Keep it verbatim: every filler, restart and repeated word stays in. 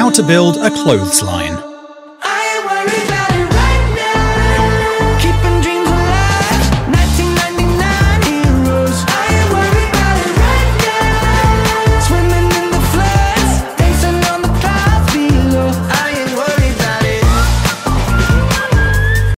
how to build a clothesline.